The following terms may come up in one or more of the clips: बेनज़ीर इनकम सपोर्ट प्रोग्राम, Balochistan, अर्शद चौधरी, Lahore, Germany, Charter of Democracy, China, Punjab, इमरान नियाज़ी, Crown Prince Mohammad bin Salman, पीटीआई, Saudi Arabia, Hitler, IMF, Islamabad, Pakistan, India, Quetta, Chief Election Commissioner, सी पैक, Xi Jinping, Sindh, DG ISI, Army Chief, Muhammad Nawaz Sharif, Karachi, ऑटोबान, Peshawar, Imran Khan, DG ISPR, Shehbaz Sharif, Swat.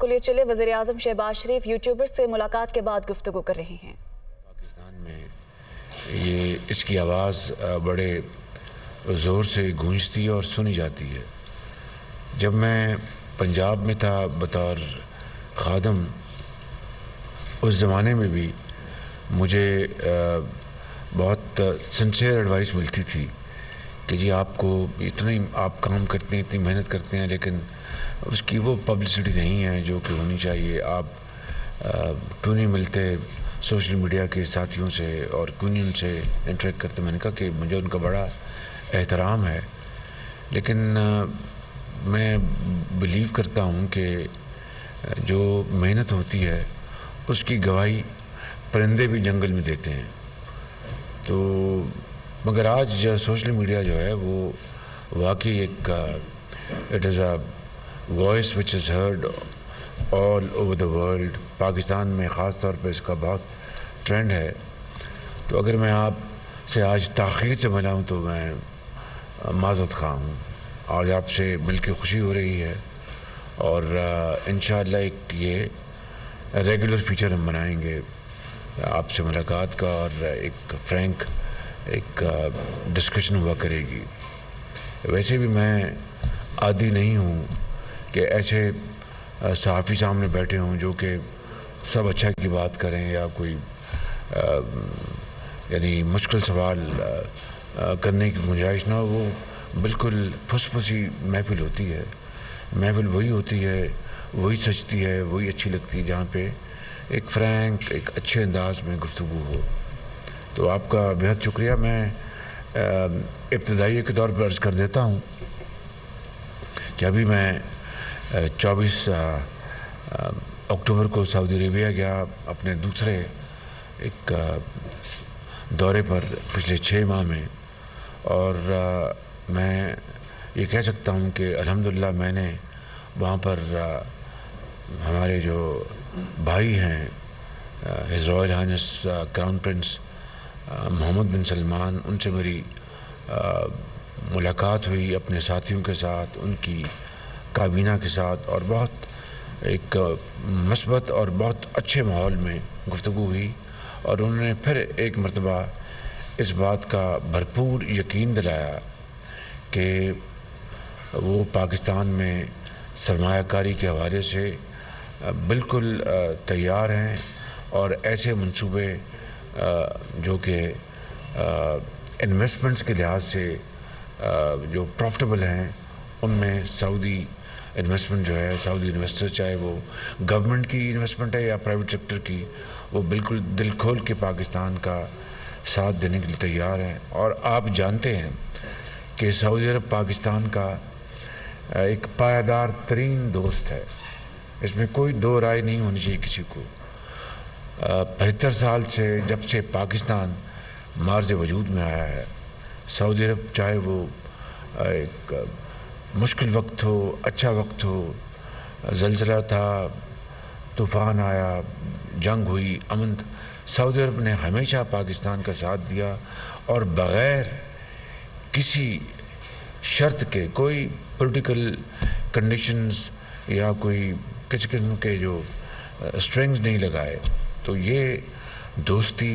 को लिए चले। वज़ीर आज़म शहबाज शरीफ यूट्यूबर से मुलाकात के बाद गुफ्तगू कर रहे हैं। पाकिस्तान में ये इसकी आवाज़ बड़े ज़ोर से गूंजती है और सुनी जाती है। जब मैं पंजाब में था बतौर खादम, उस ज़माने में भी मुझे बहुत सिंसियर एडवाइस मिलती थी कि जी आपको इतनी आप काम करते हैं, इतनी मेहनत करते हैं, लेकिन उसकी वो पब्लिसिटी नहीं है जो कि होनी चाहिए। आप क्यों नहीं मिलते सोशल मीडिया के साथियों से और क्यों नहीं उनसे इंटरेक्ट करते। मैंने कहा कि मुझे उनका बड़ा एहतराम है, लेकिन मैं बिलीव करता हूँ कि जो मेहनत होती है उसकी गवाही परिंदे भी जंगल में देते हैं। तो मगर आज जो सोशल मीडिया जो है वो वाकई एक it is a voice which is heard all over the world. Pakistan में ख़ास तौर पर इसका बहुत ट्रेंड है। तो अगर मैं आप से आज ताख़ीर से मिला हूँ तो मैं माज़रत ख़्वाह हूँ। आज आपसे मिलकर खुशी हो रही है और इंशाअल्लाह एक ये रेगुलर फीचर हम बनाएंगे आपसे मुलाकात का, और एक फ्रैंक एक डिस्कशन हुआ करेगी। वैसे भी मैं आदी नहीं हूँ कि ऐसे सहाफ़ी सामने बैठे हों जो कि सब अच्छा की बात करें या कोई यानी मुश्किल सवाल करने की गुंजाइश ना हो। वो बिल्कुल फुसफुसी महफिल होती है। महफिल वही होती है, वही सचती है, वही अच्छी लगती है जहाँ पे एक फ्रैंक एक अच्छे अंदाज में गुफ्तगू हो। तो आपका बेहद शुक्रिया। मैं इब्तदाई के तौर पर अर्ज़ कर देता हूँ कि अभी मैं 24 अक्टूबर को सऊदी अरेबिया गया अपने दूसरे एक दौरे पर पिछले 6 माह में, और मैं ये कह सकता हूँ कि अल्हम्दुलिल्लाह मैंने वहाँ पर हमारे जो भाई हैं his royal highness crown prince Mohammed bin Salman, उनसे मेरी मुलाकात हुई अपने साथियों के साथ, उनकी काबीना के साथ, और बहुत एक मुस्बत और बहुत अच्छे माहौल में गुफ्तगू हुई। और उन्होंने फिर एक मरतबा इस बात का भरपूर यकीन दिलाया कि वो पाकिस्तान में सरमायाकारी के हवाले से बिल्कुल तैयार हैं और ऐसे मंसूबे जो कि इन्वेस्टमेंट्स के लिहाज से जो प्रॉफिटेबल हैं उनमें सऊदी इन्वेस्टमेंट जो है, सऊदी इन्वेस्टर चाहे वो गवर्नमेंट की इन्वेस्टमेंट है या प्राइवेट सेक्टर की, वो बिल्कुल दिल खोल के पाकिस्तान का साथ देने के लिए तैयार हैं। और आप जानते हैं कि सऊदी अरब पाकिस्तान का एक पायदार तरीन दोस्त है, इसमें कोई दो राय नहीं होनी चाहिए किसी को। 75 साल से जब से पाकिस्तान मार्ज वजूद में आया है, सऊदी अरब चाहे वो एक मुश्किल वक्त हो अच्छा वक्त हो, ज़लज़ला था, तूफ़ान आया, जंग हुई, अमन, सऊदी अरब ने हमेशा पाकिस्तान का साथ दिया और बग़ैर किसी शर्त के, कोई पॉलिटिकल कंडीशंस या कोई किसी किस्म के जो स्ट्रिंग्स नहीं लगाए। तो ये दोस्ती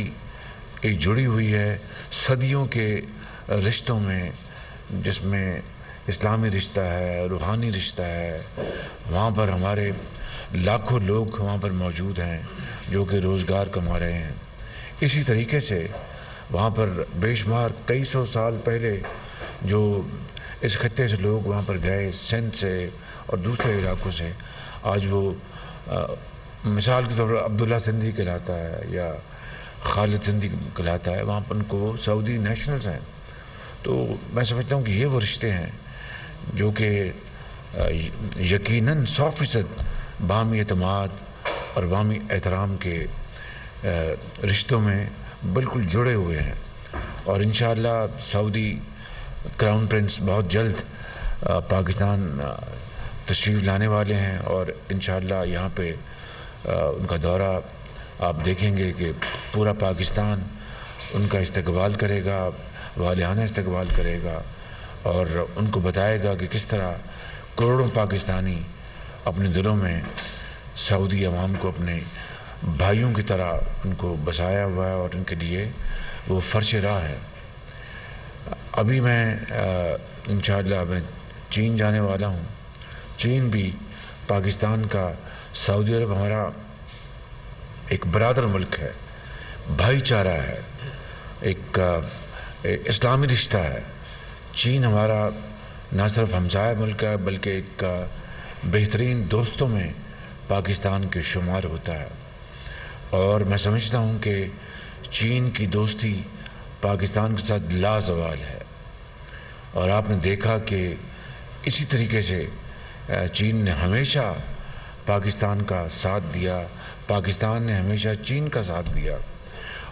एक जुड़ी हुई है सदियों के रिश्तों में, जिसमें इस्लामी रिश्ता है, रूहानी रिश्ता है। वहाँ पर हमारे लाखों लोग वहाँ पर मौजूद हैं जो कि रोज़गार कमा रहे हैं। इसी तरीके से वहाँ पर बेशुमार कई सौ साल पहले जो इस खत्ते से लोग वहाँ पर गए सिंध से और दूसरे इलाकों से, आज वो मिसाल के तौर पर अब्दुल्ला सिंधी कहलाता है या खालिद सिंधी कहलाता है, वहाँ पर उनको सऊदी नेशनल्स हैं। तो मैं समझता हूँ कि ये वो रिश्ते हैं जो कि यकीनन 100% बामी एतमाद और बामी एहतराम के रिश्तों में बिल्कुल जुड़े हुए हैं। और इंशाअल्लाह सऊदी क्राउन प्रिंस बहुत जल्द पाकिस्तान तशरीफ़ लाने वाले हैं और इंशाअल्लाह यहाँ पे उनका दौरा आप देखेंगे कि पूरा पाकिस्तान उनका इस्तकबाल करेगा, वालिहाना इस्तकबाल करेगा और उनको बताएगा कि किस तरह करोड़ों पाकिस्तानी अपने दिलों में सऊदी अवाम को अपने भाइयों की तरह उनको बसाया हुआ है और उनके लिए वो फर्श राह है। अभी मैं इंशाअल्लाह मैं चीन जाने वाला हूँ। चीन भी पाकिस्तान का, सऊदी अरब हमारा एक बरादर मुल्क है, भाईचारा है, एक इस्लामी रिश्ता है। चीन हमारा ना सिर्फ हमसाया मुल्क है बल्कि एक बेहतरीन दोस्तों में पाकिस्तान के शुमार होता है। और मैं समझता हूँ कि चीन की दोस्ती पाकिस्तान के साथ लाजवाल है। और आपने देखा कि इसी तरीके से चीन ने हमेशा पाकिस्तान का साथ दिया, पाकिस्तान ने हमेशा चीन का साथ दिया।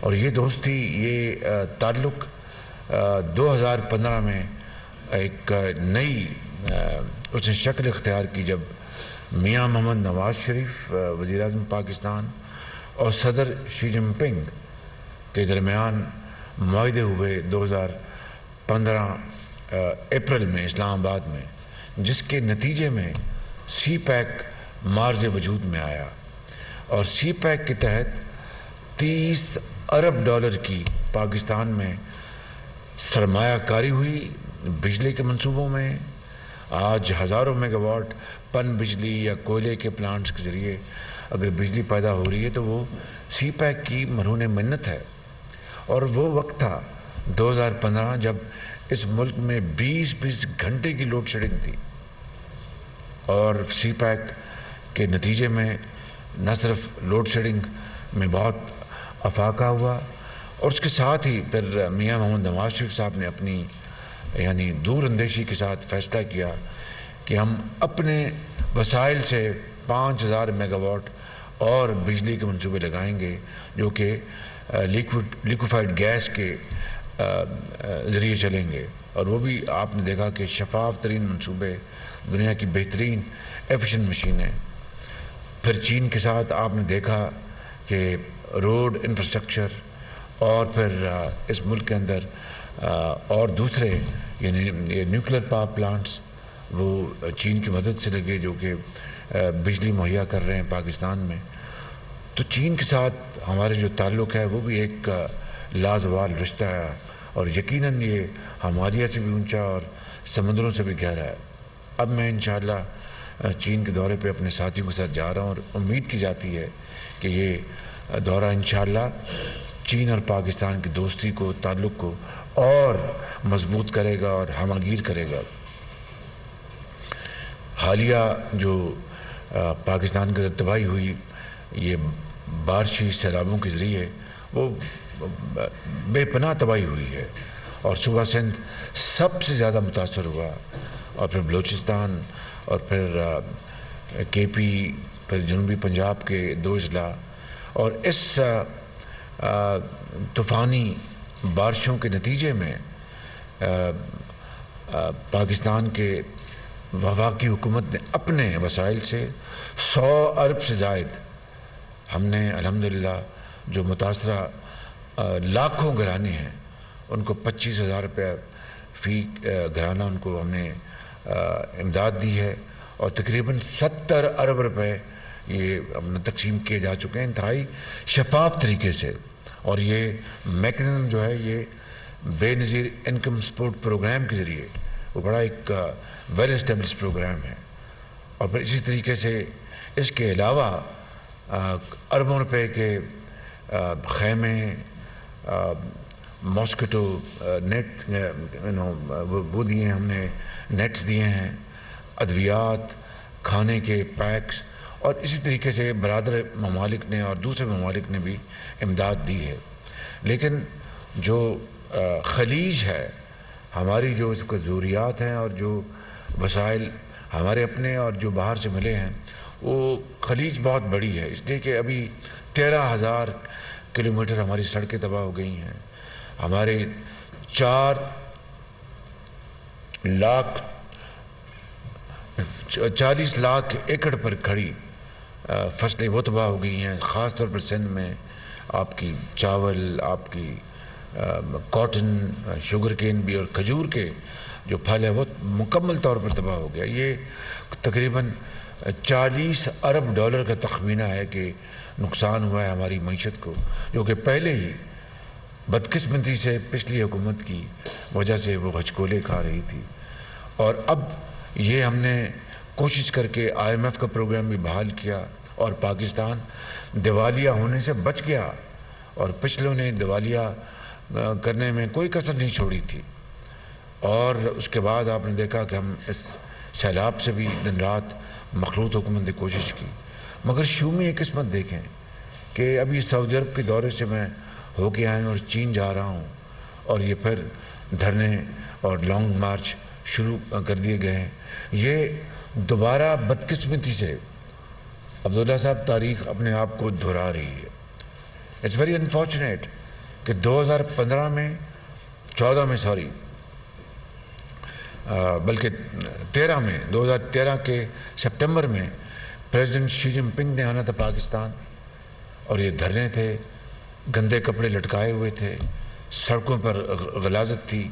और ये दोस्ती, ये ताल्लुक़ 2015 में एक नई उसने शक्ल इख्तियार की जब मियाँ मोहम्मद नवाज़ शरीफ वज़ीर-ए-आज़म पाकिस्तान और सदर शी जिनपिंग के दरमियान मुआहदे हुए 2015 अप्रैल में इस्लामाबाद में, जिसके नतीजे में सी पैक मार्ज वजूद में आया। और सी पैक के तहत $30 अरब की पाकिस्तान में सरमायाकारी हुई बिजली के मंसूबों में। आज हज़ारों मेगावाट पन बिजली या कोयले के प्लांट्स के ज़रिए अगर बिजली पैदा हो रही है तो वो सी पैक की मरहून मन्नत है। और वो वक्त था 2015 जब इस मुल्क में 20-20 घंटे की लोड शेडिंग थी। और सी पैक के नतीजे में न सिर्फ लोड शेडिंग में बहुत अफाका हुआ, और उसके साथ ही फिर मियाँ मोहम्मद नवाज शरीफ साहब ने अपनी यानी दूरअंदेशी के साथ फैसला किया कि हम अपने वसाइल से 5000 मेगावाट और बिजली के मंसूबे लगाएंगे जो कि लिक्विफाइड गैस के ज़रिए चलेंगे। और वो भी आपने देखा कि शफाफ तरीन मंसूबे, दुनिया की बेहतरीन एफिशिएंट मशीनें। फिर चीन के साथ आपने देखा कि रोड इंफ्रास्ट्रक्चर और फिर इस मुल्क के अंदर और दूसरे यानी न्यूक्लियर पावर प्लांट्स वो चीन की मदद से लगे जो कि बिजली मुहैया कर रहे हैं पाकिस्तान में। तो चीन के साथ हमारे जो ताल्लुक़ है वो भी एक लाजवाल रिश्ता है और यकीनन ये हमारिया से भी ऊंचा और समंदरों से भी गहरा है। अब मैं इंशाअल्लाह चीन के दौरे पे अपने साथियों के साथ जा रहा हूँ और उम्मीद की जाती है कि ये दौरा इंशाअल्लाह चीन और पाकिस्तान की दोस्ती को, ताल्लुक़ को और मजबूत करेगा और हमगीर करेगा। हालिया जो पाकिस्तान की तबाही हुई ये बारिशी सैलाबों के ज़रिए वो बेपनाह तबाही हुई है और सूबा सिंध सबसे ज़्यादा मुतासर हुआ, और फिर बलोचिस्तान और फिर केपी, फिर जनूबी पंजाब के 2 जिला। और इस तूफ़ानी बारिशों के नतीजे में पाकिस्तान के वफाकी हुकूमत ने अपने वसाइल से 100 अरब से ज़ायद, हमने अल्हम्दुलिल्लाह जो मुतासरा लाखों घराने हैं उनको 25,000 रुपया फ़ी घराना उनको हमने इमदाद दी है। और तकरीबन 70 अरब रुपए ये हमने तकसीम किए जा चुके हैं इंतहाई शफाफ तरीके से। और ये मैकेनिज़म जो है ये बेनज़ीर इनकम सपोर्ट प्रोग्राम के ज़रिए वो बड़ा एक वेल एस्टेब्लिश प्रोग्राम है। और फिर इसी तरीके से इसके अलावा अरबों रुपए के खैमे, मॉस्किटो नेट वो दिए हमने, नेट्स दिए हैं, अद्वियात, खाने के पैक्स। और इसी तरीके से बरादर ममालिक ने और दूसरे ममालिक ने भी इमदाद दी है। लेकिन जो खलीज है हमारी, जो इसके ज़रूरियात हैं और जो वसाइल हमारे अपने और जो बाहर से मिले हैं, वो खलीज बहुत बड़ी है। इसलिए कि अभी 13,000 किलोमीटर हमारी सड़कें तबाह हो गई हैं, हमारे 4,40,00,000 एकड़ पर खड़ी फसलें वो तबाह हो गई हैं, ख़ास तौर पर सिंध में आपकी चावल, आपकी कॉटन, शुगर केन भी और खजूर के जो फल है वो मुकम्मल तौर पर तबाह हो गया। ये तकरीबन $40 अरब का तखमीना है कि नुकसान हुआ है हमारी मईशत को, जो कि पहले ही बदकिस्मती से पिछली हुकूमत की वजह से वो हचकोले खा रही थी। और अब ये हमने कोशिश करके IMF का प्रोग्राम भी बहाल किया और पाकिस्तान दिवालिया होने से बच गया, और पिछलों ने दिवालिया करने में कोई कसर नहीं छोड़ी थी। और उसके बाद आपने देखा कि हम इस सैलाब से भी दिन रात मखलूत हुकूमत ने कोशिश की, मगर शूमी किस्मत देखें कि अभी सऊदी अरब के दौरे से मैं होके आए और चीन जा रहा हूँ, और ये फिर धरने और लॉन्ग मार्च शुरू कर दिए गए हैं। ये दोबारा बदकिस्मती से अब्दुल्ला साहब तारीख अपने आप को दोहरा रही है। इट्स वेरी अनफॉर्चुनेट कि 2015 में 14 में सॉरी बल्कि 13 में 2013 के सितंबर में प्रेसिडेंट शी जिनपिंग ने आना था पाकिस्तान, और ये धरने थे, गंदे कपड़े लटकाए हुए थे, सड़कों पर गलाजत थी।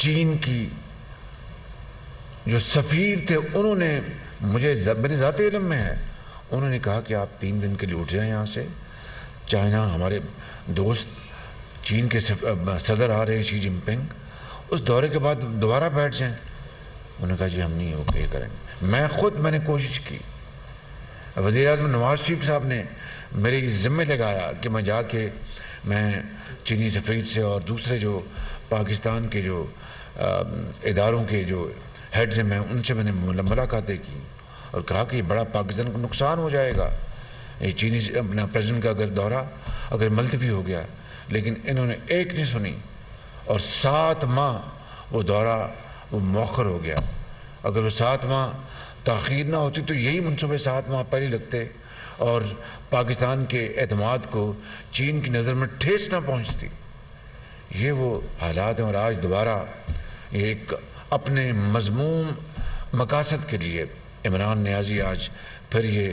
चीन की जो सफ़ीर थे उन्होंने मुझे मेरे ज़ाती इल्म में है, उन्होंने कहा कि आप 3 दिन के लिए उठ जाएं यहाँ से, चाइना हमारे दोस्त चीन के सदर आ रहे हैं शी जिनपिंग, उस दौरे के बाद दोबारा बैठ जाएं। उन्होंने कहा जी हम नहीं हो ये करेंगे। मैं ख़ुद मैंने कोशिश की, वज़ीर आज़म नवाज़ शरीफ साहब ने मेरे ज़िम्मे लगाया कि मैं जाके मैं चीनी सफ़ीर से और दूसरे जो पाकिस्तान के जो इदारों के जो हेड्स हैं, मैं उनसे मैंने मुलाकातें की और कहा कि बड़ा पाकिस्तान को नुकसान हो जाएगा ये चीनी अपना प्रेसिडेंट का अगर दौरा अगर मुलतवी हो गया। लेकिन इन्होंने एक नहीं सुनी और 7 माह वो दौरा वो मौखर हो गया। अगर वो 7 माह ताख़ीर ना होती तो यही मनसूबे 7 माह पहले लगते और पाकिस्तान के एतमाद को चीन की नज़र में ठेस ना पहुंचती। ये वो हालात हैं। और आज दोबारा ये एक अपने मज़मूम मकासद के लिए इमरान नियाज़ी आज फिर ये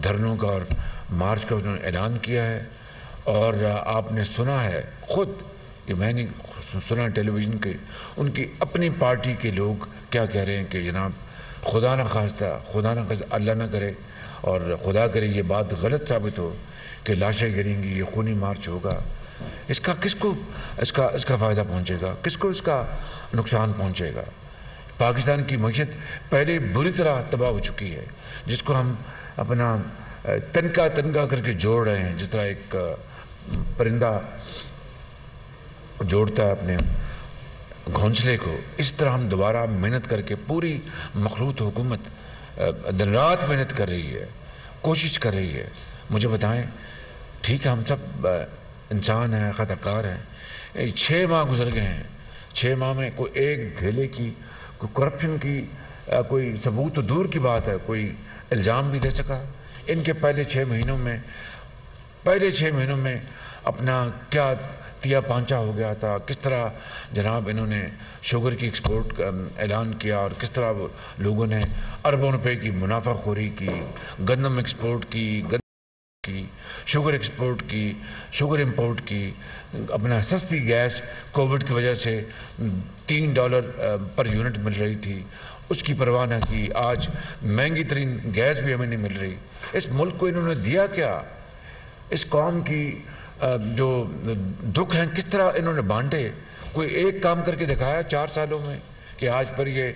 धरनों का और मार्च का उन्होंने ऐलान किया है। और आपने सुना है ख़ुद, ये मैंने सुना टेलीविज़न के, उनकी अपनी पार्टी के लोग क्या कह रहे हैं कि जनाब खुदा न खास्ता अल्लाह ना करे और खुदा करे ये बात गलत साबित हो कि लाशें गिरेंगी, ये खूनी मार्च होगा। इसका किसको इसका फ़ायदा पहुँचेगा, किसको इसका नुकसान पहुँचेगा? पाकिस्तान की मईशत पहले बुरी तरह तबाह हो चुकी है, जिसको हम अपना तनका तनका करके जोड़ रहे हैं, जिस तरह एक परिंदा जोड़ता है अपने घोंसले को, इस तरह हम दोबारा मेहनत करके पूरी मखलूत हुकूमत दिन रात मेहनत कर रही है, कोशिश कर रही है। मुझे बताएं, ठीक है हम सब इंसान हैं, ख़ताकार हैं, 6 माह गुजर गए हैं, 6 माह में कोई एक ढेले की कोई करप्शन की कोई सबूत तो दूर की बात है, कोई इल्ज़ाम भी दे सका? इनके पहले छः महीनों में अपना क्या तिया पांचा हो गया था, किस तरह जनाब इन्होंने शुगर की एक्सपोर्ट का ऐलान किया और किस तरह लोगों ने अरबों रुपए की मुनाफाखोरी की, गंदम एक्सपोर्ट की, शुगर एक्सपोर्ट की, शुगर इंपोर्ट की, अपना सस्ती गैस कोविड की वजह से $3 पर यूनिट मिल रही थी उसकी परवाह न की, आज महंगी तरीन गैस भी हमें नहीं मिल रही। इस मुल्क को इन्होंने दिया क्या? इस कौम की जो दुख हैं किस तरह इन्होंने बांटे? कोई एक काम करके दिखाया 4 सालों में कि आज पर ये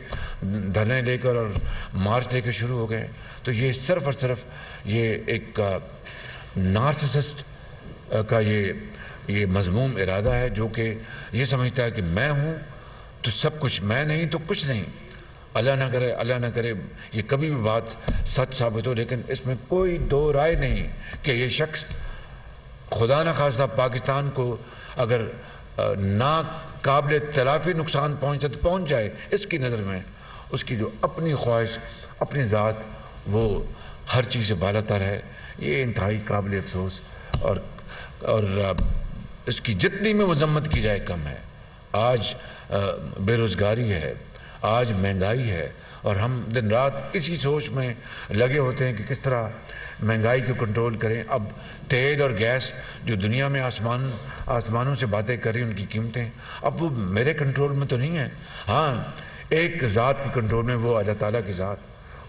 धरने लेकर और मार्च लेकर शुरू हो गए? तो ये सिर्फ़ और सिर्फ ये एक नार्सिसिस्ट का ये मज़मूम इरादा है, जो कि ये समझता है कि मैं हूँ तो सब कुछ, मैं नहीं तो कुछ नहीं। अल्लाह ना करे ये कभी भी बात सच साबित हो, लेकिन इसमें कोई दो राय नहीं कि ये शख्स खुदा न खास्ता पाकिस्तान को अगर नाकाबिल तलाफी नुकसान पहुँच जाए, इसकी नज़र में उसकी जो अपनी ख्वाहिश अपनी ज़ात वो हर चीज़ से बालातर है। ये इंतहाई काबिल अफसोस और इसकी जितनी में मजम्मत की जाए कम है। आज बेरोज़गारी है, आज महंगाई है, और हम दिन रात इसी सोच में लगे होते हैं कि किस तरह महंगाई को कंट्रोल करें। अब तेल और गैस जो दुनिया में आसमानों से बातें कर रही हैं, उनकी कीमतें अब वो मेरे कंट्रोल में तो नहीं है। हाँ, एक ज़ात के कंट्रोल में, वो अल्लाह ताला की ज़ात,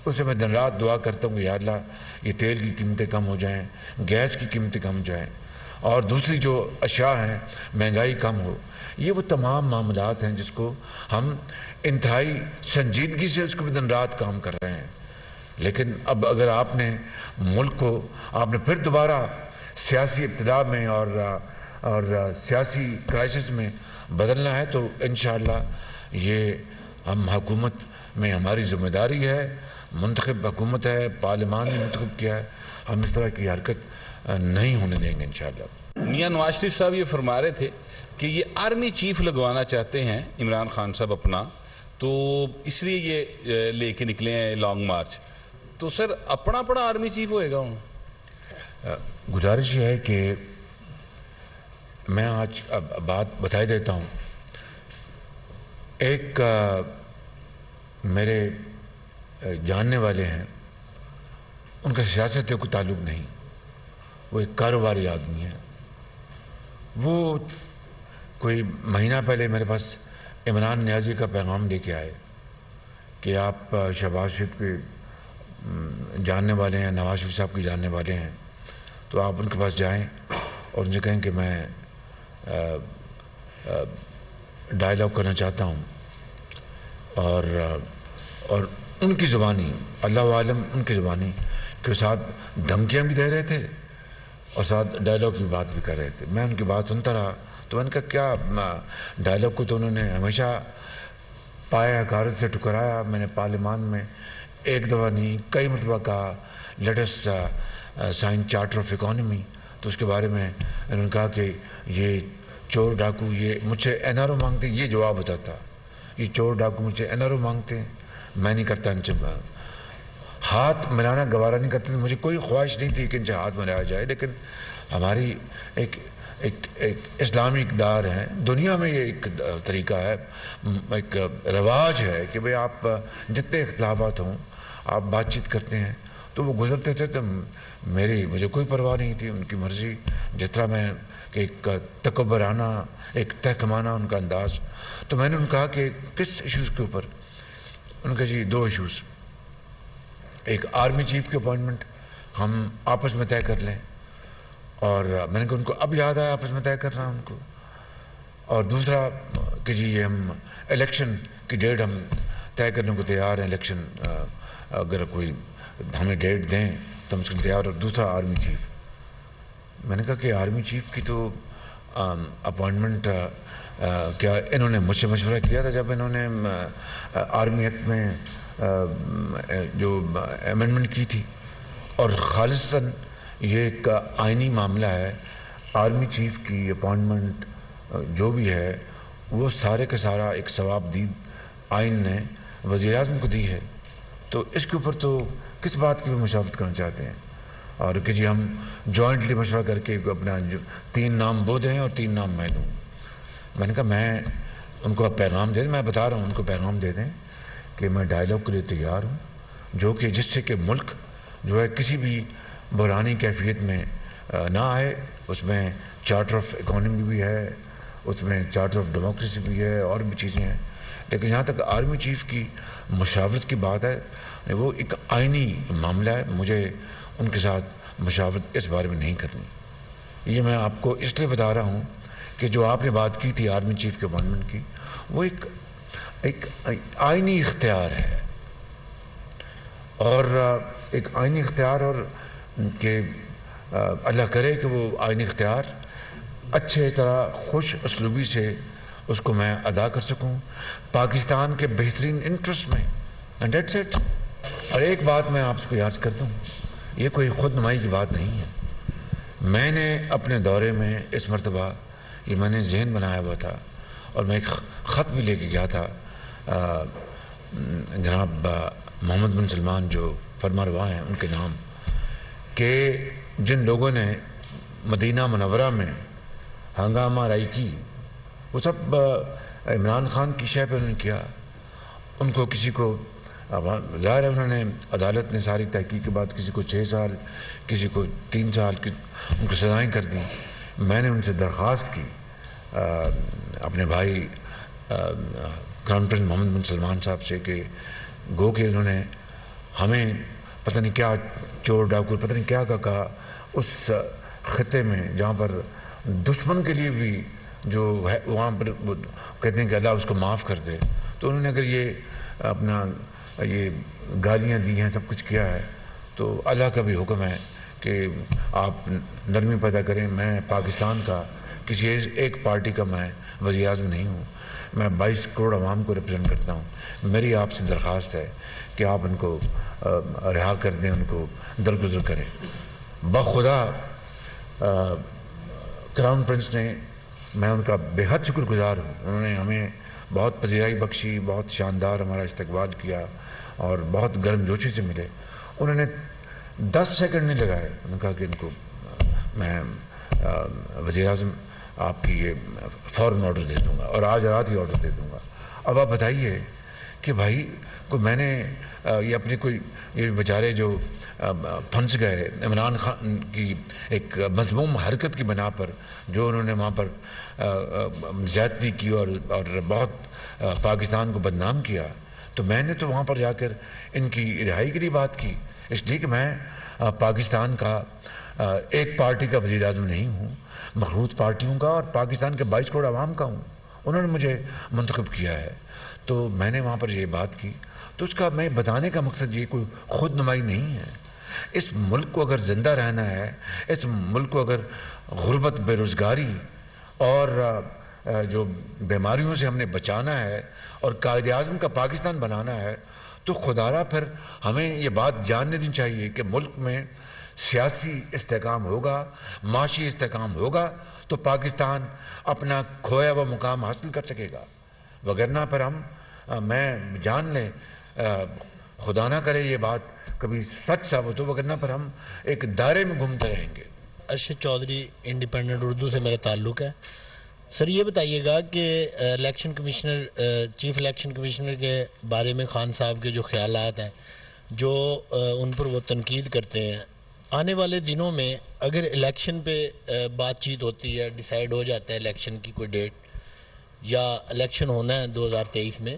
उससे मैं दिन रात दुआ करता हूँ कि या अल्लाह ये तेल की कीमतें कम हो जाएँ, गैस की कीमतें कम हो जाएँ और दूसरी जो अशिया हैं महंगाई कम हो। ये वो तमाम मामलात हैं जिसको हम इंतहाई संजीदगी से उसको भी दिन रात काम कर रहे हैं। लेकिन अब अगर आपने मुल्क को आपने फिर दोबारा सियासी इब्तदा में और सियासी क्राइसिस में बदलना है तो इंशाअल्लाह ये हम हुकूमत में हमारी जिम्मेदारी है, मुंतखब हुकूमत है, पार्लियामान ने मुंतखब किया है, हम इस तरह की हरकत नहीं होने देंगे इंशाअल्लाह। मियाँ नवाज शरीफ साहब ये फरमा रहे थे कि ये आर्मी चीफ लगवाना चाहते हैं इमरान खान साहब अपना, तो इसलिए ये लेके निकले हैं लॉन्ग मार्च, तो सर अपना अपना आर्मी चीफ होएगा उन? गुजारिश यह है कि मैं आज अब बात बताई देता हूँ। एक मेरे जानने वाले हैं, उनका सियासत से कोई ताल्लुक़ नहीं, वो एक कारोबारी आदमी है। वो कोई महीना पहले मेरे पास इमरान न्याजी का पैगाम लेके आए कि आप शहबाज शरीफ के जानने वाले हैं, नवाज शरीफ साहब के जानने वाले हैं, तो आप उनके पास जाएं और उनसे कहें कि मैं डायलॉग करना चाहता हूँ और उनकी ज़ुबानी अल्लाह आलम उनकी ज़ुबानी के साथ धमकियाँ भी दे रहे थे और साथ डायलॉग की बात भी कर रहे थे। मैं उनकी बात सुनता रहा तो उनका क्या डायलॉग को तो उन्होंने हमेशा पाया हकारत से ठुकराया। मैंने पार्लियामान में एक दफ़ा नहीं कई मरतबा कहा latest sign charter of economy, तो उसके बारे में उन्होंने कहा कि ये चोर डाकू ये मुझे एनआरओ मांगते, ये जवाब बताता ये चोर डाकू मुझे एनआरओ मांगते, मैं नहीं करता इनसे हाथ मिलाना गवारा नहीं करते। मुझे कोई ख्वाहिश नहीं थी कि इनसे हाथ मिलाया जाए, लेकिन हमारी एक इस्लामी इकदार है, दुनिया में ये एक तरीका है, एक रवाज है कि भाई आप जितने इख्तलाफात हों आप बातचीत करते हैं। तो वो गुजरते थे तो मुझे कोई परवाह नहीं थी, उनकी मर्ज़ी जिस तरह मैं एक तकब्बराना एक तहकमाना उनका अंदाज़। तो मैंने उनका कहा कि किस इशूज़ के ऊपर, उनका जी दो इशूज़, एक आर्मी चीफ की अपॉइंटमेंट हम आपस में तय कर लें, और मैंने कहा उनको अब याद आया आपस में तय कर रहा हूँ उनको, और दूसरा कि जी ये हम इलेक्शन की डेट हम तय करने को तैयार हैं, इलेक्शन अगर कोई हमें डेट दें तो हम उसको तैयार, और दूसरा आर्मी चीफ। मैंने कहा कि आर्मी चीफ की तो अपॉइंटमेंट क्या इन्होंने मुझसे मशवरा किया था जब इन्होंने आर्मी एक्ट में जो अमेंडमेंट की थी, और खालिसन ये एक आइनी मामला है, आर्मी चीफ की अपॉइंटमेंट जो भी है वो सारे का सारा एक सवाबदीद आइन ने वज़ीर आज़म को दी है। तो इसके ऊपर तो किस बात की भी मुशावरत करना चाहते हैं, और कि जी हम जॉइंटली मशवरा करके अपना तीन नाम वो दें और तीन नाम मैं लूँ। मैंने कहा मैं उनको पैगाम दे दें, मैं बता रहा हूँ उनको पैगाम दे दें कि मैं डायलॉग के लिए तैयार हूँ, जो कि जिससे कि मुल्क जो है किसी भी बुरानी कैफियत में ना आए। उसमें चार्टर ऑफ इकॉनमी भी है, उसमें चार्टर ऑफ डेमोक्रेसी भी है, और भी चीज़ें हैं। लेकिन जहाँ तक आर्मी चीफ की मुशावरत की बात है, वो एक आइनी मामला है, मुझे उनके साथ मुशावरत इस बारे में नहीं करनी। ये मैं आपको इसलिए बता रहा हूँ कि जो आपने बात की थी आर्मी चीफ के अपॉइंटमेंट की, वो एक एक आइनी इख्तियार है, और एक आइनी इख्तियार, और कि अल्लाह करे कि वो आइनी इख्तियार अच्छे तरह खुश उसलूबी से उसको मैं अदा कर सकूं पाकिस्तान के बेहतरीन इंटरेस्ट में, एंड दैट्स इट। और एक बात मैं आपको याद करता हूँ, ये कोई खुदनुमाई की बात नहीं है, मैंने अपने दौरे में इस मरतबा ये मैंने जहन बनाया हुआ था, और मैं एक ख़त भी लेके गया था जनाब मोहम्मद बिन सलमान जो फरमारवा हैं उनके नाम, कि जिन लोगों ने मदीना मुनव्वरा में हंगामा राई की वो सब इमरान खान की शह पर उन्होंने किया। उनको किसी को ज़ाहिर है उन्होंने अदालत ने सारी तहकीक के बाद किसी को 6 साल किसी को 3 साल की उनको सजाएँ कर दी। मैंने उनसे दरख्वास्त की अपने भाई crown prince Mohammed bin Salman साहब से कि गो के उन्होंने हमें पता नहीं क्या चोर डाकू पता नहीं क्या का कहा, उस खिते में जहाँ पर दुश्मन के लिए भी जो है वहाँ पर कहते हैं कि अल्लाह उसको माफ़ कर दे। तो उन्होंने अगर ये अपना ये गालियाँ दी हैं, सब कुछ किया है, तो अल्लाह का भी हुक्म है कि आप नरमी पैदा करें। मैं पाकिस्तान का किसी एक पार्टी का मैं वज़ीर आज़म नहीं हूँ, मैं 22 करोड़ आवाम को रिप्रेजेंट करता हूँ। मेरी आपसे दरख्वास्त है कि आप उनको रिहा कर दें, उनको दरगुजर करें। बखुदा क्राउन प्रिंस ने, मैं उनका बेहद शुक्रगुजार हूँ, उन्होंने हमें बहुत पजीराई बख्शी, बहुत शानदार हमारा इस्तकबाल किया और बहुत गर्मजोशी से मिले। उन्होंने 10 सेकंड नहीं लगाए, उन्होंने कहा कि इनको मैं वज़ीर आज़म आपकी ये फ़ौरन ऑर्डर दे दूँगा और आज रात ही ऑर्डर दे दूँगा। अब आप बताइए कि भाई को मैंने ये अपने कोई ये बेचारे जो फंस गए इमरान खान की एक मज़मूम हरकत की बना पर, जो उन्होंने वहाँ पर ज़्यादती की और बहुत पाकिस्तान को बदनाम किया, तो मैंने तो वहाँ पर जाकर इनकी रिहाई के लिए बात की, इसलिए कि मैं पाकिस्तान का एक पार्टी का वज़ीर आज़म नहीं हूँ, मखलूत पार्टियों का और पाकिस्तान के 22 करोड़ आवाम का हूँ। उन्होंने मुझे मंतखब किया है, तो मैंने वहाँ पर ये बात की। तो उसका मैं बताने का मकसद ये कोई खुद नुमाई नहीं है। इस मुल्क को अगर ज़िंदा रहना है, इस मुल्क को अगर गुर्बत, बेरोज़गारी और जो बीमारियों से हमने बचाना है और कायदे आज़म का पाकिस्तान बनाना है, तो खुदारा फिर हमें ये बात जान लेनी चाहिए कि मुल्क में सियासी इस्तेकाम होगा, माशी इस्तेकाम होगा, तो पाकिस्तान अपना खोया हुआ मुकाम हासिल कर सकेगा। वगरना पर हम मैं जान लें, खुदा ना करे ये बात कभी सच साबित हो, वगरना पर हम एक दायरे में घूमते रहेंगे। अर्शद चौधरी, इंडिपेंडेंट उर्दू से मेरा ताल्लुक़ है। सर ये बताइएगा कि election commissioner, chief election commissioner के बारे में खान साहब के जो ख्यालात हैं, जो उन पर वो तनकीद करते हैं, आने वाले दिनों में अगर इलेक्शन पे बातचीत होती है, डिसाइड हो जाता है इलेक्शन की कोई डेट या इलेक्शन होना है 2023 में,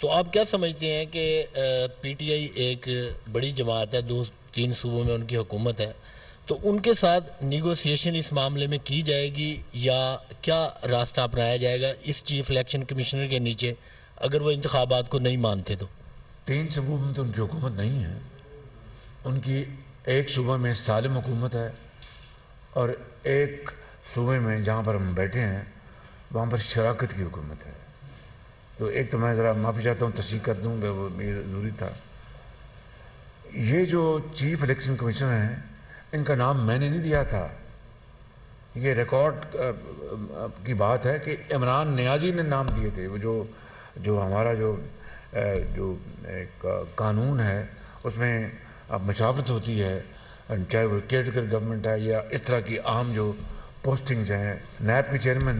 तो आप क्या समझते हैं कि पीटीआई एक बड़ी जमात है, 2-3 सूबों में उनकी हुकूमत है, तो उनके साथ नेगोशिएशन इस मामले में की जाएगी या क्या रास्ता अपनाया जाएगा इस चीफ इलेक्शन कमिश्नर के नीचे अगर वो इंतखाबात को नहीं मानते? तो 3 सूबों में तो उनकी हुकूमत नहीं है, उनकी 1 सूबा में सालिम हुकूमत है और 1 सूबे में जहाँ पर हम बैठे हैं वहाँ पर शराकत की हुकूमत है। तो एक तो मैं ज़रा माफ़ी चाहता हूँ, तस्दीक कर दूँ, वो मेरा ज़रूरी था। ये जो चीफ़ इलेक्शन कमिश्नर हैं, इनका नाम मैंने नहीं दिया था, ये रिकॉर्ड की बात है कि इमरान नियाज़ी ने नाम दिए थे। वो जो हमारा जो एक कानून है उसमें अब मशावरत होती है, चाहे वो केयरटेकर गवर्नमेंट है या इस तरह की आम जो पोस्टिंग्स हैं, नैब के चेयरमैन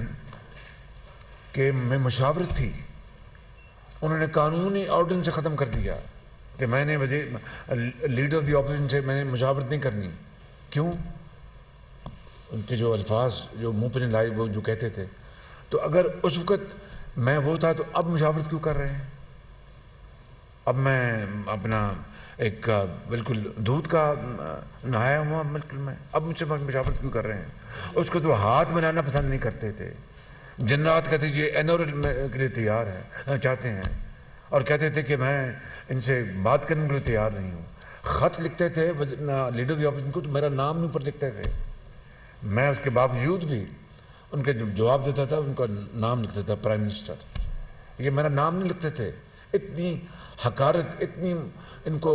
के में मशावरत थी, उन्होंने कानूनी ऑर्डन से ख़त्म कर दिया कि मैंने लीडर ऑफ द ऑपोजिशन से मैंने मशावरत नहीं करनी। क्यों? उनके जो अल्फाज जो मुँह पर लाए, वो जो कहते थे, तो अगर उस वक़्त मैं वो था तो अब मशावरत क्यों कर रहे हैं? अब मैं अपना एक बिल्कुल दूध का नहाया हुआ बिल्कुल मैं, अब मुझसे मशावरत क्यों कर रहे हैं? उसको तो हाथ मिलाना पसंद नहीं करते थे, दिन रात कहते ये एनआरओ के लिए तैयार है, चाहते हैं, और कहते थे कि मैं इनसे बात करने के लिए तैयार नहीं हूँ। ख़त लिखते थे लीडर ऑफ द ऑपोजिशन को, तो मेरा नाम ऊपर लिखते थे, मैं उसके बावजूद भी उनके जवाब देता था, उनका नाम लिखता था प्राइम मिनिस्टर, ये मेरा नाम नहीं लिखते थे। इतनी हकारत, इतनी इनको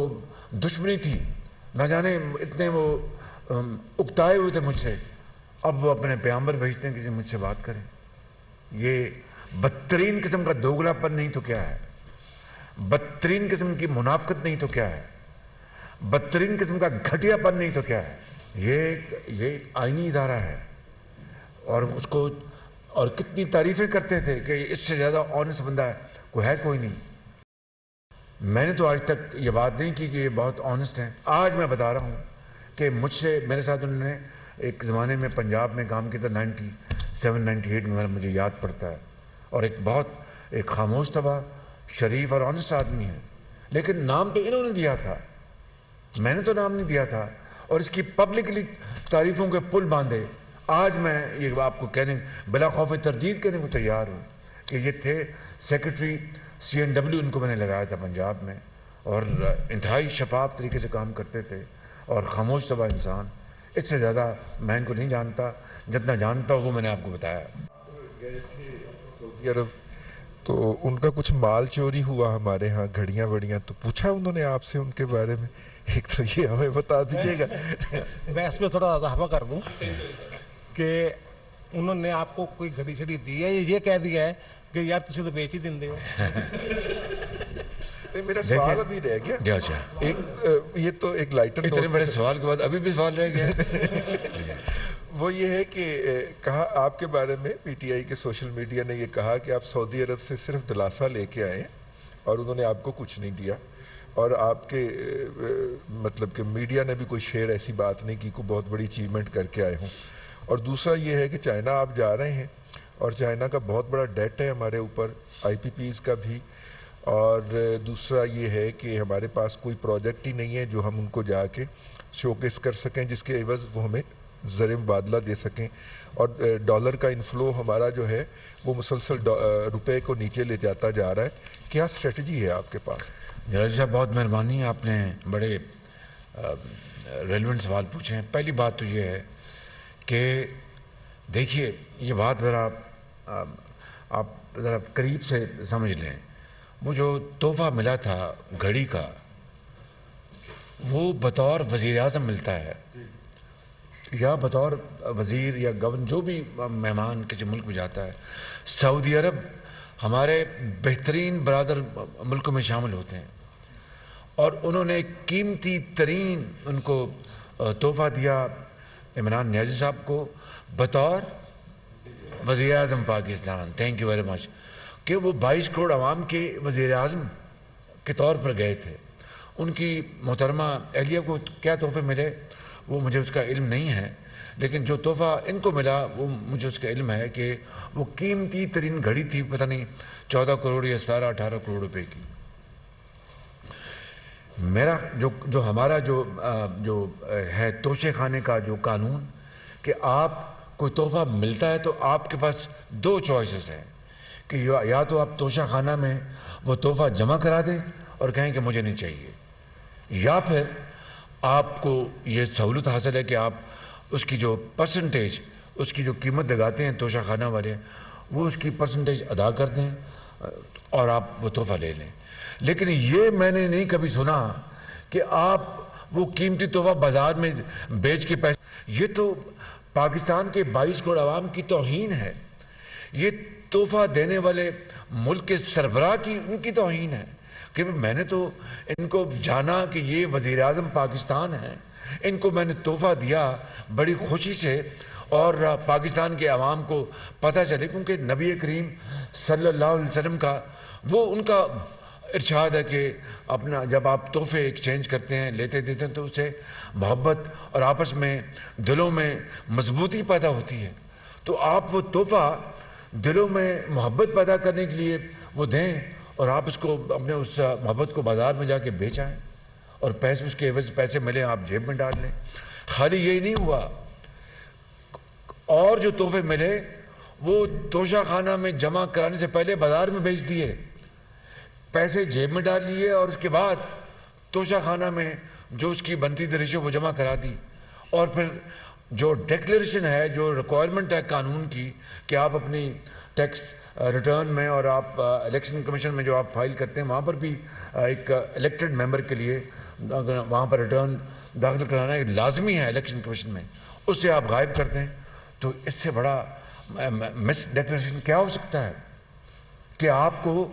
दुश्मनी थी, ना जाने इतने वो उकताए हुए थे मुझसे। अब वो अपने पैगंबर भेजते हैं कि मुझसे बात करें। ये बदतरीन किस्म का दोगलापन नहीं तो क्या है, बदतरीन किस्म की मुनाफकत नहीं तो क्या है, बदतरीन किस्म का घटियापन नहीं तो क्या है। ये एक आईनी इदारा है और उसको और कितनी तारीफ़ें करते थे कि इससे ज़्यादा ऑनेस्ट बंदा है कोई है, कोई नहीं। मैंने तो आज तक ये बात नहीं की कि ये बहुत ऑनेस्ट हैं। आज मैं बता रहा हूँ कि मुझसे मेरे साथ उन्होंने एक ज़माने में पंजाब में काम किया था, 97-98 में, मुझे याद पड़ता है, और एक बहुत एक खामोश तबा शरीफ और ऑनेस्ट आदमी है, लेकिन नाम तो इन्होंने दिया था मैंने तो नाम नहीं दिया था, और इसकी पब्लिकली तारीफों के पुल बांधे। आज मैं ये आपको कहने बिला खौफ तरदीद कहने को तैयार हूँ कि ये थे सेक्रेटरी CNW, इनको मैंने लगाया था पंजाब में, और इंतहाई शफाफ तरीके से काम करते थे और खामोश तबा इंसान। इससे ज़्यादा मैं इनको नहीं जानता, जितना जानता हूँ वो मैंने आपको बताया। सऊदी अरब तो उनका कुछ माल चोरी हुआ हमारे यहाँ, घड़ियाँ वड़ियाँ, तो पूछा उन्होंने आपसे उनके बारे में? एक तो ये हमें बता दीजिएगा। मैं इसमें थोड़ा इजाफा कर दूँ कि उन्होंने आपको कोई घड़ी छड़ी दी है, ये कह दिया है कि यार तुझे तो बेच ही देंगे हो? मेरा सवाल अभी रह गया। एक ये तो एक लाइटर इतने बड़े सवाल के बाद अभी भी सवाल रह गया। वो ये है कि कहा आपके बारे में PTI के सोशल मीडिया ने ये कहा कि आप सऊदी अरब से सिर्फ दिलासा लेके आए और उन्होंने आपको कुछ नहीं दिया, और आपके मतलब कि मीडिया ने भी कोई शेयर ऐसी बात नहीं की को बहुत बड़ी अचीवमेंट करके आए हों। और दूसरा ये है कि चाइना आप जा रहे हैं और चाइना का बहुत बड़ा डेट है हमारे ऊपर, IPPs का भी, और दूसरा ये है कि हमारे पास कोई प्रोजेक्ट ही नहीं है जो हम उनको जाके शोकेस कर सकें, जिसके एवज़ वो हमें ज़र मुबादला दे सकें। और डॉलर का इनफ्लो हमारा जो है वो मुसलसल रुपए को नीचे ले जाता जा रहा है। क्या स्ट्रेटजी है आपके पास? जराज साहब बहुत मेहरबानी, आपने बड़े रेलिवेंट सवाल पूछे हैं। पहली बात तो ये है कि देखिए, ये बात ज़रा आप ज़रा करीब से समझ लें। मुझे जो तोहफा मिला था घड़ी का, वो बतौर वज़ीर-ए-आज़म मिलता है या बतौर वज़ीर या गवर्नर, जो भी मेहमान किसी मुल्क में जाता है। सऊदी अरब हमारे बेहतरीन बरादर मुल्कों में शामिल होते हैं, और उन्होंने कीमती तरीन उनको तोहफ़ा दिया इमरान नवाज़ साहब को बतौर वज़ीर आज़म Pakistan. Thank you very much. कि वो 22 करोड़ आवाम के वज़ीर आज़म के तौर पर गए थे। उनकी मोहतरमा एहलिया को क्या तोहफे मिले वो मुझे उसका इल्म नहीं है, लेकिन जो तोहफ़ा इनको मिला वो मुझे उसका इल्म है कि वो कीमती तरीन घड़ी थी, पता नहीं 14 करोड़ या 17-18 करोड़ रुपए की। मेरा हमारा जो है तोशे खाने का जो कानून कि आप कोई तोहफ़ा मिलता है तो आपके पास दो चॉइसेस हैं कि या तो आप तोशा खाना में वो तोहफ़ा जमा करा दें और कहें कि मुझे नहीं चाहिए, या फिर आपको ये सहूलत हासिल है कि आप उसकी जो परसेंटेज, उसकी जो कीमत लगाते हैं तोशा खाना वाले, वो उसकी परसेंटेज अदा कर दें और आप वो तोहफ़ा ले लें। लेकिन ये मैंने नहीं कभी सुना कि आप वो कीमती तोहफ़ा बाज़ार में बेच के पैसे, ये तो पाकिस्तान के 22 करोड़ आवाम की तौहीन है। ये तोहफ़ा देने वाले मुल्क के सरबराह की उनकी तौहीन है कि मैंने तो इनको जाना कि ये वज़ीर आज़म पाकिस्तान हैं, इनको मैंने तोहफ़ा दिया बड़ी खुशी से, और पाकिस्तान के आवाम को पता चले, क्योंकि नबी करीम सल्लल्लाहु अलैहि वसल्लम का वो उनका इरशाद है कि अपना जब आप तोहफ़े एक्सचेंज करते हैं, लेते देते हैं, तो उससे मोहब्बत और आपस में दिलों में मजबूती पैदा होती है। तो आप वो तोहफ़ा दिलों में मोहब्बत पैदा करने के लिए वो दें, और आप उसको अपने उस मोहब्बत को बाज़ार में जाके बेचाएं और पैसे उसके एवज़ पैसे मिले आप जेब में डाल लें। खाली यही नहीं हुआ, और जो तोहफे मिले वो तोशा खाना में जमा कराने से पहले बाज़ार में बेच दिए, पैसे जेब में डाल लिए, और उसके बाद तोशा खाना में जो उसकी बनती थी रेशो वो जमा करा दी। और फिर जो डिक्लेरेशन है, जो रिक्वायरमेंट है कानून की कि आप अपनी टैक्स रिटर्न में और आप इलेक्शन कमीशन में जो आप फाइल करते हैं, वहाँ पर भी एक इलेक्टेड मेंबर के लिए वहाँ पर रिटर्न दाखिल कराना एक लाजमी है इलेक्शन कमीशन में, उससे आप गायब करते हैं। तो इससे बड़ा मिस डिक्लेरेशन क्या हो सकता है कि आपको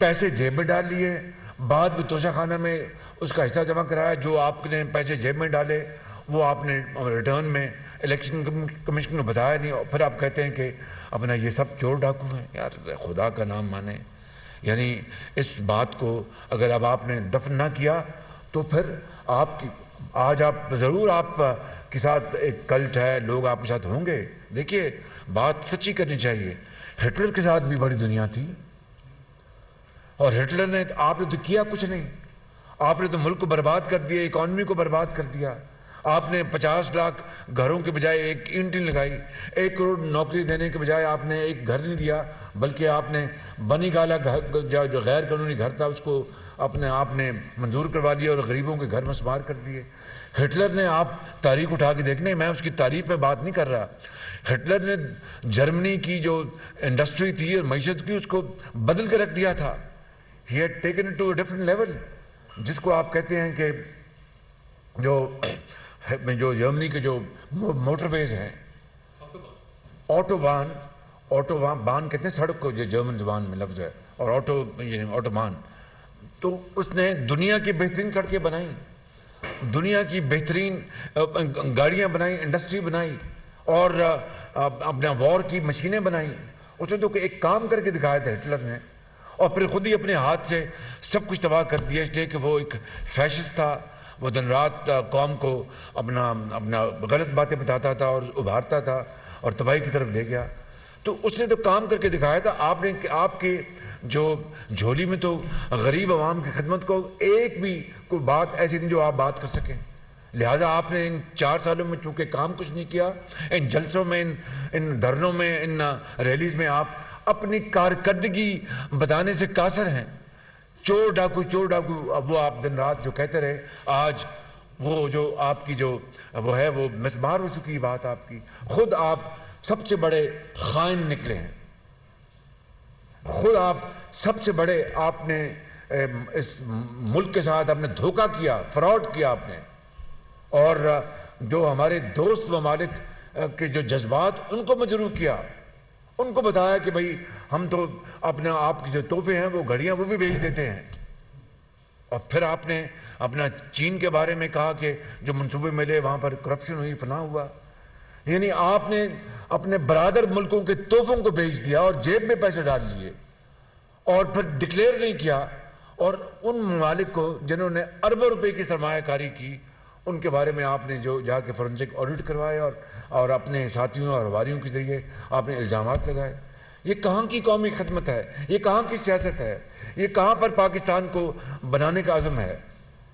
पैसे जेब में डाल लिए, बाद में तोशा खाना में उसका हिस्सा जमा कराया, जो आपने पैसे जेब में डाले वो आपने रिटर्न में इलेक्शन कमीशन को बताया नहीं, और फिर आप कहते हैं कि अपना ये सब चोर डाकू हैं। यार खुदा का नाम माने, यानी इस बात को अगर अब आपने दफन ना किया तो फिर आपकी आज आप ज़रूर आप के साथ एक कल्ट है, लोग आपके साथ होंगे। देखिए बात सच्ची करनी चाहिए, हिटलर के साथ भी बड़ी दुनिया थी, और हिटलर ने आपने तो किया कुछ नहीं, आपने तो मुल्क को बर्बाद कर दिया, इकॉनमी को बर्बाद कर दिया। आपने 50 लाख घरों के बजाय एक यूनिट लगाई, 1 करोड़ नौकरी देने के बजाय आपने एक घर नहीं दिया, बल्कि आपने बनी गाला घर जो गैर कानूनी घर था उसको अपने आपने मंजूर करवा लिया और गरीबों के घर मस्मार कर दिए। हिटलर ने, आप तारीख उठा के देखने, मैं उसकी तारीफ में बात नहीं कर रहा, हिटलर ने जर्मनी की जो इंडस्ट्री थी और मैशत की उसको बदल के रख दिया था। He had taken it to a different level, जिसको आप कहते हैं कि जो जर्मनी के जो मोटरवेज हैं, ऑटोबान कहते हैं सड़क को, जो जर्मन जुबान में लफ्ज़ है, और ऑटोबान, तो उसने दुनिया की बेहतरीन सड़कें बनाई, दुनिया की बेहतरीन गाड़ियां बनाई, इंडस्ट्री बनाई और अपना वॉर की मशीनें बनाई। उसने तो एक काम करके दिखाया था हिटलर ने, और फिर खुद ही अपने हाथ से सब कुछ तबाह कर दिया, इसलिए कि वो एक फैशिस्ट था। वो दिन रात कौम को अपना गलत बातें बताता था और उभारता था और तबाही की तरफ ले गया। तो उसने तो काम करके दिखाया था। आपने, आपके जो झोली में तो गरीब आवाम की खिदमत को एक भी कोई बात ऐसी नहीं जो आप बात कर सकें। लिहाजा आपने इन 4 सालों में चूँकि काम कुछ नहीं किया, इन जलसों में, इन धरनों में, इन रैलीज़ में आप अपनी कारकर्दगी बताने से कासर हैं। चोर डाकू अब वो आप दिन रात जो कहते रहे, आज वो जो आपकी जो वो है वो मिसमार हो चुकी बात आपकी। खुद आप सबसे बड़े खाइन निकले हैं, खुद आप सबसे बड़े, आपने इस मुल्क के साथ आपने धोखा किया, फ्रॉड किया आपने। और जो हमारे दोस्त ममालिक के जो जज्बात, उनको मजरूह किया, उनको बताया कि भाई हम तो अपने आपके जो तोहफे हैं वो घड़ियाँ वो भी बेच देते हैं। और फिर आपने अपना चीन के बारे में कहा कि जो मंसूबे मिले वहाँ पर करप्शन हुई, फना हुआ। यानी आपने अपने बरादर मुल्कों के तोहफों को बेच दिया और जेब में पैसे डाल लिए और फिर डिक्लेयर नहीं किया। और उन ममालिक को जिन्होंने अरबों रुपये की सरमायाकारी की, उनके बारे में आपने जो जाके फॉरेंसिक ऑडिट करवाए और अपने साथियों और हवारियों के ज़रिए आपने इल्ज़ामात लगाए। ये कहाँ की कौमी खिदमत है? ये कहाँ की सियासत है? ये कहाँ पर पाकिस्तान को बनाने का आज़म है?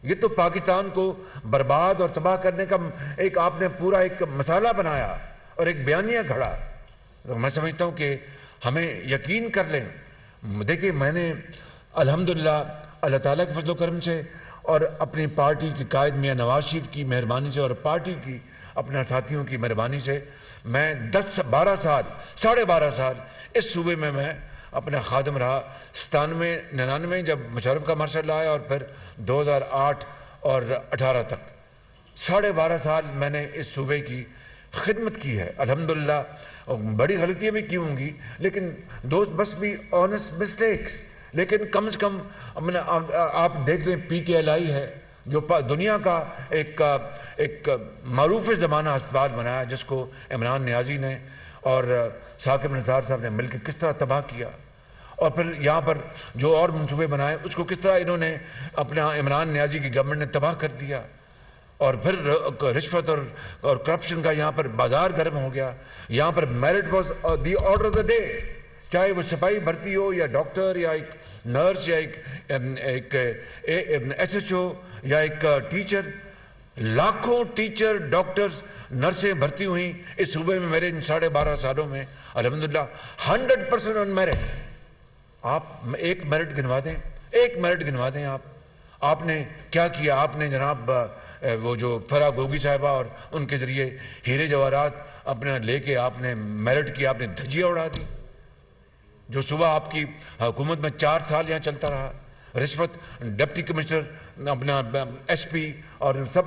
ये तो पाकिस्तान को बर्बाद और तबाह करने का एक आपने पूरा एक मसाला बनाया और एक बयानिया घड़ा। तो मैं समझता हूँ कि हमें यकीन कर लें। देखिए, मैंने अल्हम्दुलिल्लाह, अल्लाह ताला के फजल करम से और अपनी पार्टी की कायद मियाँ नवाज शरीफ की मेहरबानी से और पार्टी की अपने साथियों की मेहरबानी से, मैं 10-12 साल, साढ़े 12 साल इस सूबे में मैं अपना खादम रहा। 97-99 जब मुशर्रफ का मार्शल आया और फिर 2008 और 18 तक 12.5 साल मैंने इस सूबे की खिदमत की है अल्हम्दुलिल्लाह। बड़ी गलतियाँ भी की होंगी, लेकिन दोस्त बस भी ऑनेस्ट मिस्टेक्स, लेकिन कम से कम अपने आप देख लें। PTI है जो दुनिया का एक मरूफ ज़माना अस्पताल बनाया, जिसको इमरान न्याजी ने और साकिब निसार साहब ने मिलकर किस तरह तबाह किया। और फिर यहाँ पर जो और मनसूबे बनाए उसको किस तरह इन्होंने अपना, इमरान न्याजी की गवर्नमेंट ने तबाह कर दिया। और फिर रिश्वत और करप्शन का यहाँ पर बाजार गर्म हो गया। यहाँ पर merit was the order of the day, चाहे वो सिपाही भर्ती हो या डॉक्टर या एक नर्स या एक SHO या एक टीचर। लाखों टीचर, डॉक्टर्स, नर्सें भर्ती हुई इस सूबे में मेरे इन 12.5 सालों में अल्हम्दुलिल्लाह। 100% ऑन मेरिट। आप एक मेरिट गिनवा दें, एक मेरिट गिनवा दें। आपने क्या किया? आपने जनाब वो जो फरा गोगी साहिबा और उनके ज़रिए हीरे जवाहरात अपना लेके आपने मेरिट की, आपने धज्जियाँ उड़ा दी। जो सुबह आपकी हुकूमत में 4 साल यहाँ चलता रहा, रिश्वत, डिप्टी कमिश्नर, अपना SP और सब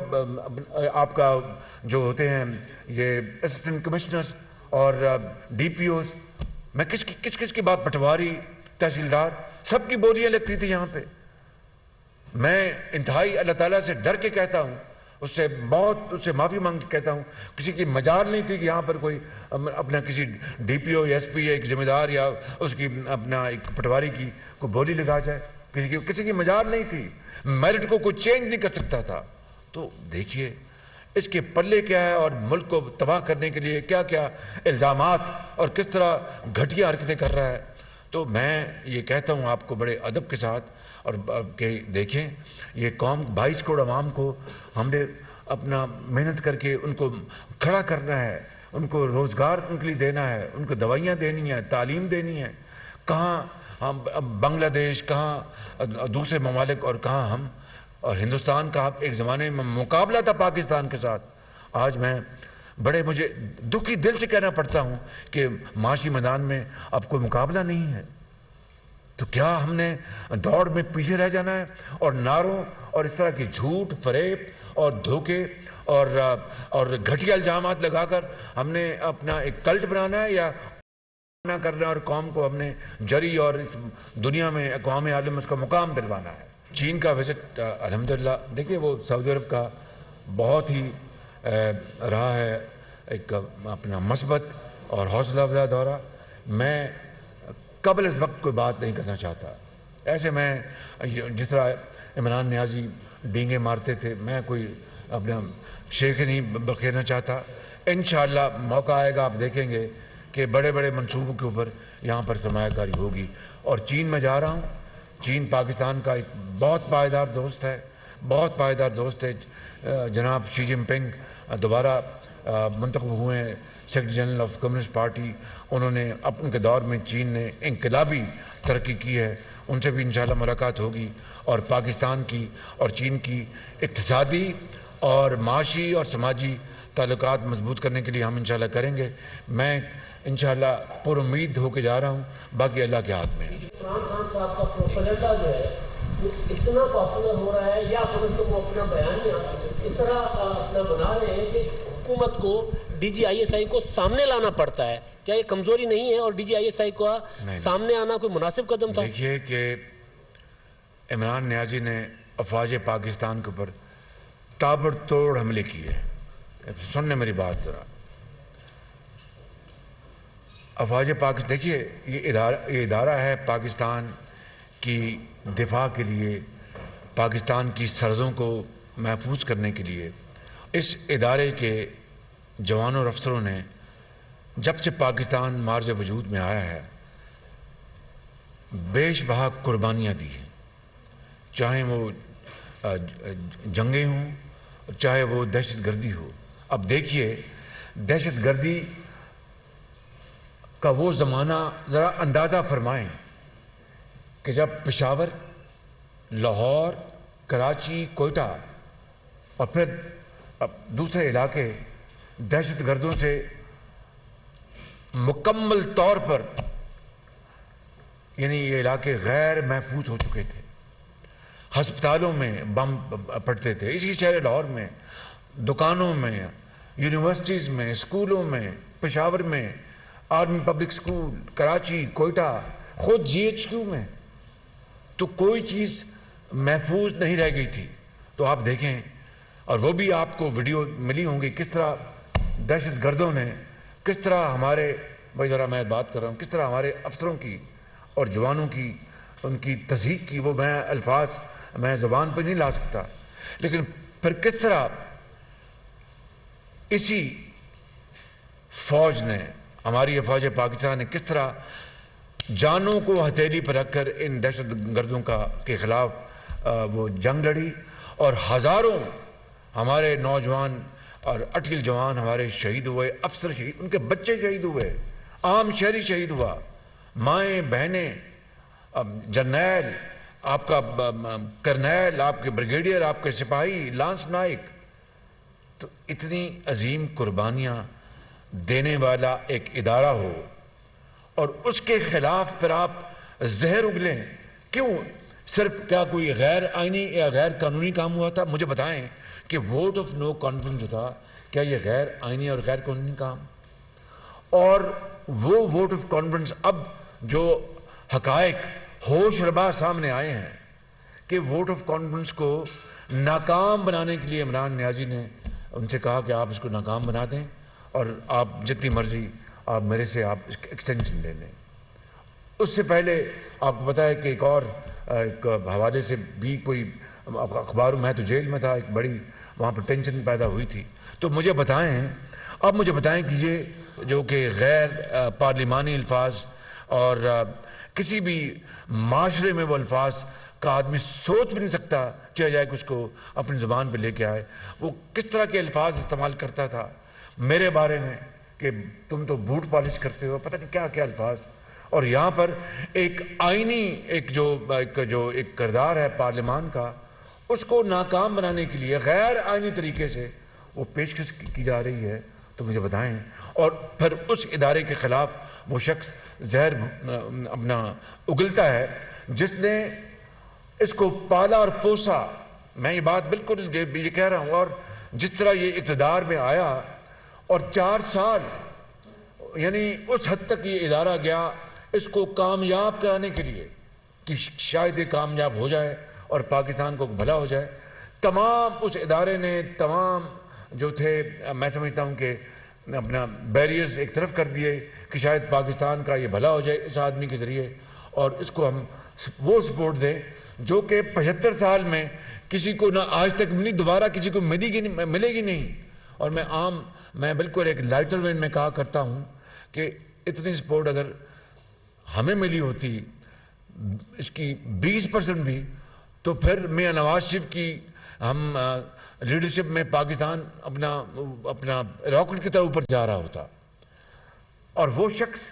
आपका जो होते हैं ये असिस्टेंट कमिश्नर्स और DPOs, मैं किस की बात, पटवारी, तहसीलदार, सबकी बोलियाँ लगती थी यहाँ पे। मैं इंतहाई अल्लाह ताला से डर के कहता हूँ, उससे माफ़ी मांग के कहता हूँ, किसी की मजाल नहीं थी कि यहाँ पर कोई अपना किसी DPO या SP या एक ज़िम्मेदार या उसकी अपना एक पटवारी की को बोली लगा जाए। किसी की मजाल नहीं थी। मेरिट को कोई चेंज नहीं कर सकता था। तो देखिए इसके पल्ले क्या है और मुल्क को तबाह करने के लिए क्या क्या इल्ज़ामात और किस तरह घटिया हरकतें कर रहा है। तो मैं ये कहता हूँ आपको बड़े अदब के साथ, और के देखें ये कौम 22 करोड़ आवाम को हमने अपना मेहनत करके उनको खड़ा करना है, उनको रोज़गार उनके लिए देना है, उनको दवाइयाँ देनी है, तालीम देनी है। कहाँ हम बांग्लादेश, कहाँ दूसरे ममालिक और कहाँ हम और हिंदुस्तान का एक ज़माने में मुकाबला था पाकिस्तान के साथ। आज मैं बड़े मुझे दुखी दिल से कहना पड़ता हूँ कि माशी मैदान में अब कोई मुकाबला नहीं है। तो क्या हमने दौड़ में पीछे रह जाना है और नारों और इस तरह की झूठ फरेब और धोखे और घटिया इल्जामात लगाकर हमने अपना एक कल्ट बनाना है या ना करना और कौम को हमने जरी और इस दुनिया में अक़वाम आलम उसका मुकाम दिलवाना है। चीन का विजिट अल्हम्दुलिल्लाह देखिए वो सऊदी अरब का बहुत ही रहा है एक अपना मस्बत और हौसला अफजा दौरा। मैं कबल इस वक्त कोई बात नहीं करना चाहता। ऐसे मैं जिस तरह इमरान न्याजी डींगे मारते थे मैं कोई अपना शेख नहीं बखेरना चाहता। इंशाअल्लाह मौका आएगा आप देखेंगे कि बड़े बड़े मंसूबों के ऊपर यहाँ पर सरमायाकारी होगी। और चीन में जा रहा हूँ, चीन पाकिस्तान का एक बहुत पायदार दोस्त है, बहुत पायदार दोस्त है। जनाब शी जिनपिंग दोबारा मुंतखब हुए हैं secretary general of communist party. उन्होंने अपने दौर में चीन ने इंकलाबी तरक्की की है, उनसे भी इंशाल्लाह मुलाकात होगी। और पाकिस्तान की और चीन की इक्तिसादी और माशी और समाजी ताल्लुकात मजबूत करने के लिए हम इंशाल्लाह करेंगे। मैं इंशाल्लाह पुरुमीद होकर जा रहा हूँ, बाकी अल्लाह के हाथ में। इमरान खान साहब का प्रोपेगेंडा जो है वो इतना पॉपुलर हो रहा है या पुलिस को अपना बयान नहीं इस तरह अपना बना रहे हैं कि हुकूमत को DG ISI को सामने लाना पड़ता है। क्या ये कमजोरी नहीं है और DG ISI का सामने आना कोई मुनासिब कदम था? देखिए कि इमरान न्याजी ने अफवाज पाकिस्तान के ऊपर ताबड़तोड़ हमले किए। सुनने मेरी बात जरा। अफवाज पाकिस्तान देखिए ये इदारा है पाकिस्तान की दिफा के लिए, पाकिस्तान की सरहदों को महफूज करने के लिए। इस इदारे के जवानों और अफसरों ने जब से पाकिस्तान मार्ज वजूद में आया है बेशबहा कुर्बानियाँ दी हैं, चाहे वो जंगें हों, चाहे वो दहशत गर्दी हो। अब देखिए दहशत गर्दी का वो ज़माना ज़रा अंदाज़ा फरमाएं कि जब पेशावर, लाहौर, कराची, कोयटा और फिर अब दूसरे इलाके दहशत गर्दों से मुकम्मल तौर पर यानी ये इलाके गैर महफूज हो चुके थे। हस्पतालों में बम पड़ते थे, इसी शहर लाहौर में, दुकानों में, यूनिवर्सिटीज़ में, स्कूलों में, पेशावर में, army public school, Karachi, Quetta, ख़ुद GHQ में तो कोई चीज़ महफूज नहीं रह गई थी। तो आप देखें और वो भी आपको वीडियो मिली होंगी किस तरह दहशत गर्दों ने किस तरह हमारे भाई ज़रा मैं बात कर रहा हूँ किस तरह हमारे अफसरों की और जवानों की उनकी तस्दीक की। वो मैं अल्फाज मैं ज़ुबान पर नहीं ला सकता, लेकिन फिर किस तरह इसी फ़ौज ने हमारी फ़ौज पाकिस्तान ने किस तरह जानों को हथेली पर रखकर इन दहशत गर्दों के ख़िलाफ़ वो जंग लड़ी और हज़ारों हमारे नौजवान और अटकिल जवान हमारे शहीद हुए, अफसर शहीद, उनके बच्चे शहीद हुए, आम शहरी शहीद हुआ, माएँ बहनें, जर्नैल, आपका कर्नैल, आपके ब्रिगेडियर, आपके सिपाही, लांस नाइक। तो इतनी अजीम कुर्बानियाँ देने वाला एक इदारा हो और उसके ख़िलाफ़ पर आप जहर उगलें क्यों? सिर्फ क्या कोई गैर आइनी या गैर कानूनी काम हुआ था? मुझे बताएं कि वोट ऑफ नो कॉन्फिडेंस था, क्या ये गैर आइनी और गैर कानूनी काम? और वो वोट ऑफ कॉन्फिडेंस अब जो हकायक होशरबा सामने आए हैं कि वोट ऑफ कॉन्फिडेंस को नाकाम बनाने के लिए इमरान न्याजी ने उनसे कहा कि आप इसको नाकाम बना दें और आप जितनी मर्जी आप मेरे से आप एक्सटेंशन ले लें। उससे पहले आपको पता है कि एक और एक हवाले से भी कोई अखबारों में तो जेल में था, एक बड़ी वहाँ पर टेंशन पैदा हुई थी। तो मुझे बताएं, अब मुझे बताएं कि ये जो कि गैर पार्लिमानी अल्फाज और किसी भी माशरे में वो अल्फाज का आदमी सोच भी नहीं सकता चले जाए कि उसको अपनी ज़ुबान पे लेके आए। वो किस तरह के अल्फाज इस्तेमाल करता था मेरे बारे में कि तुम तो बूट पॉलिश करते हो, पता नहीं क्या क्या अल्फाज। और यहाँ पर एक आइनी एक किरदार है पार्लियामान का, उसको नाकाम बनाने के लिए गैर आइनी तरीके से वो पेशकश की जा रही है, तो मुझे बताएं। और फिर उस इदारे के ख़िलाफ़ वो शख्स जहर अपना उगलता है जिसने इसको पाला और पोसा। मैं ये बात बिल्कुल ये कह रहा हूँ। और जिस तरह ये इक़्तिदार में आया और 4 साल यानी उस हद तक ये इदारा गया इसको कामयाब कराने के लिए कि शायद ये कामयाब हो जाए और पाकिस्तान को भला हो जाए। तमाम उस इदारे ने तमाम जो थे, मैं समझता हूँ कि अपना बैरियर्स एक तरफ कर दिए कि शायद पाकिस्तान का ये भला हो जाए इस आदमी के ज़रिए, और इसको हम वो सपोर्ट दें जो कि 75 साल में किसी को ना आज तक मिली, दोबारा किसी को मिलेगी नहीं। और मैं बिल्कुल एक लाइटर वेन में कहा करता हूँ कि इतनी सपोर्ट अगर हमें मिली होती इसकी 20% भी, तो फिर मियाँ नवाज शरीफ की हम लीडरशिप में पाकिस्तान अपना रॉकेट की तरह ऊपर जा रहा होता। और वो शख्स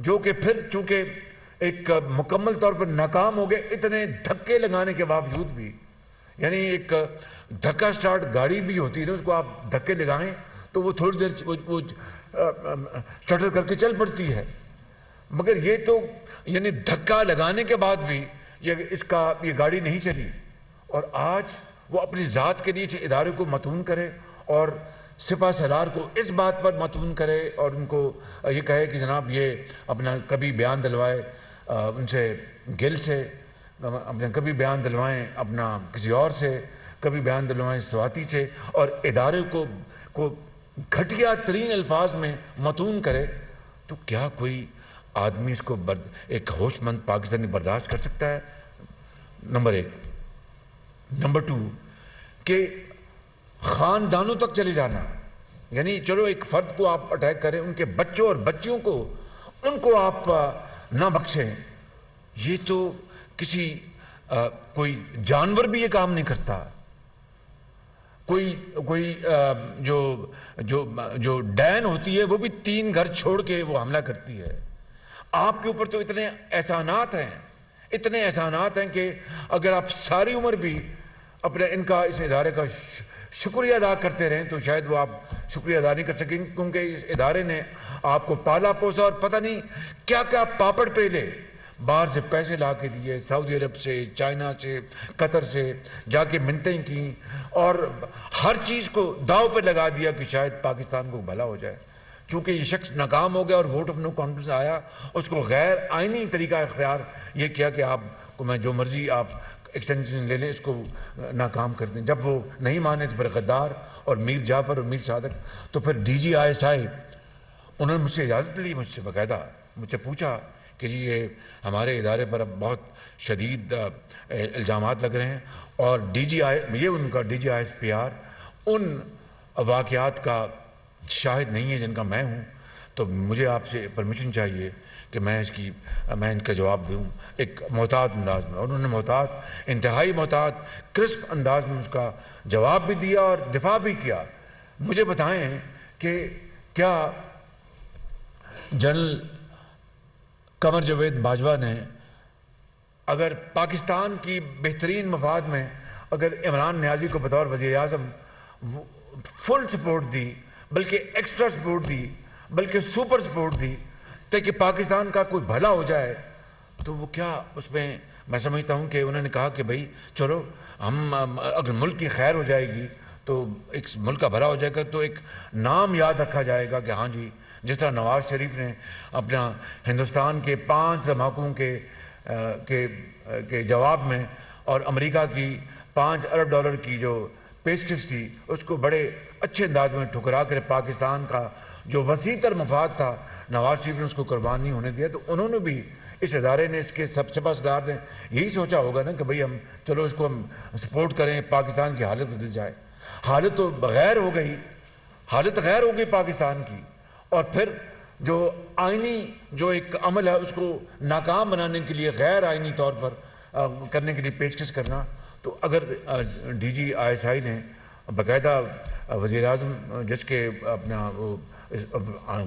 जो कि फिर चूँकि एक मुकम्मल तौर पर नाकाम हो गए इतने धक्के लगाने के बावजूद भी, यानी एक धक्का स्टार्ट गाड़ी भी होती है, उसको आप धक्के लगाएं तो वो थोड़ी देर वो स्टार्टर करके चल पड़ती है, मगर ये तो यानी धक्का लगाने के बाद भी ये गाड़ी नहीं चली। और आज वो अपनी ज़ात के लिए इदारे को मतून करे और सिपा सलार को इस बात पर मतून करे और उनको ये कहे कि जनाब ये अपना कभी बयान दिलवाए उनसे गिल से, अपना कभी बयान दिलवाएँ अपना किसी और से, कभी बयान दिलवाएँ स्वाति से, और इदारे को घटिया तरीन अल्फाज में मतून करे। तो क्या कोई आदमी इसको एक होशमंद पाकिस्तानी बर्दाश्त कर सकता है? नंबर 1। नंबर 2 कि ख़ानदानों तक चले जाना, यानी चलो एक फ़र्द को आप अटैक करें, उनके बच्चों और बच्चियों को उनको आप ना बख्शें। ये तो किसी कोई जानवर भी ये काम नहीं करता। कोई जो डैन होती है वो भी 3 घर छोड़ के वो हमला करती है आपके ऊपर। तो इतने एहसानात हैं कि अगर आप सारी उम्र भी अपने इनका इस इदारे का शुक्रिया अदा करते रहें तो शायद वो आप शुक्रिया अदा नहीं कर सकेंगे, क्योंकि इस इदारे ने आपको पाला पोसा और पता नहीं क्या क्या पापड़ पेले बाहर से पैसे ला के दिए, सऊदी अरब से, चाइना से, कतर से जाके मिन्नतें की और हर चीज़ को दाव पर लगा दिया कि शायद पाकिस्तान को भला हो जाए। चूँकि ये शख्स नाकाम हो गया और वोट ऑफ नो कॉन्फिडेंस आया, उसको गैर आइनी तरीका इख्तियार ये किया कि आपको मैं जो मर्ज़ी आप एक्सटेंशन ले लें इसको नाकाम कर दें। जब वो नहीं माने तो फिर गद्दार और मीर जाफ़र और मीर सादक। तो फिर DG ISI उन्होंने मुझसे इजाज़त ली, मुझसे बाकायदा मुझसे पूछा कि जी ये हमारे इदारे पर अब बहुत शदीद इल्ज़ाम लग रहे हैं। और DG ISPR उन वाक़ियात का शाहिद नहीं है जिनका मैं हूँ, तो मुझे आपसे परमिशन चाहिए कि मैं इनका जवाब दूँ एक मोहतात अंदाज़ में। और उन्होंने इंतहाई मोहतात क्रिस्प अंदाज में उसका जवाब भी दिया और दिफा भी किया। मुझे बताएं कि क्या जनरल कमर जावेद बाजवा ने अगर पाकिस्तान की बेहतरीन मफाद में अगर इमरान नियाज़ी को बतौर वज़ीर-ए-आज़म फुल सपोर्ट दी, बल्कि एक्स्ट्रा सपोर्ट दी, बल्कि सुपर सपोर्ट दी ताकि पाकिस्तान का कोई भला हो जाए, तो वो क्या उसमें मैं समझता हूँ कि उन्होंने कहा कि भाई चलो हम अगर मुल्क की खैर हो जाएगी तो एक मुल्क का भला हो जाएगा तो एक नाम याद रखा जाएगा कि हाँ जी, जिस तरह नवाज शरीफ ने अपना हिंदुस्तान के 5 धमाकों के जवाब में और अमेरिका की $5 अरब की जो पेशकश थी उसको बड़े अच्छे अंदाज में ठुकरा कर पाकिस्तान का जो वसी तर मफाद था नवाज शरीफ ने उसको कुर्बानी होने दिया। तो उन्होंने भी इस इदारे ने इसके सबसे सदार ने यही सोचा होगा ना कि भाई हम चलो इसको हम सपोर्ट करें, पाकिस्तान की हालत बदल जाए। हालत गैर हो गई पाकिस्तान की। और फिर जो आइनी जो एक अमल है उसको नाकाम बनाने के लिए गैर आइनी तौर पर करने के लिए पेशकश करना। तो अगर डीजी आईएसआई ने बाकायदा वज़ीर आज़म जिसके अपना